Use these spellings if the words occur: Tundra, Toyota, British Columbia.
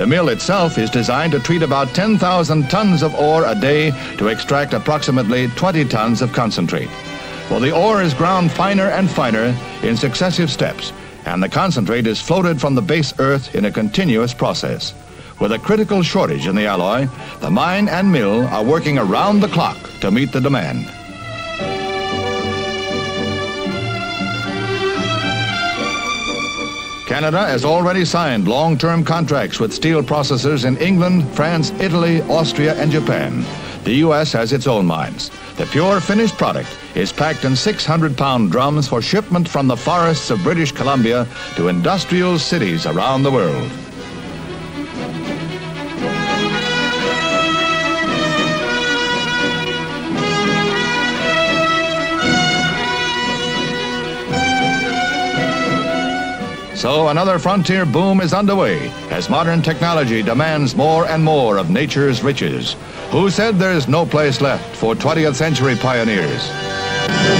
The mill itself is designed to treat about 10,000 tons of ore a day to extract approximately 20 tons of concentrate. Well, the ore is ground finer and finer in successive steps, and the concentrate is floated from the base earth in a continuous process. With a critical shortage in the alloy, the mine and mill are working around the clock to meet the demand. Canada has already signed long-term contracts with steel processors in England, France, Italy, Austria, and Japan. The U.S. has its own mines. The pure finished product is packed in 600-pound drums for shipment from the forests of British Columbia to industrial cities around the world. So another frontier boom is underway as modern technology demands more and more of nature's riches. Who said there is no place left for 20th century pioneers?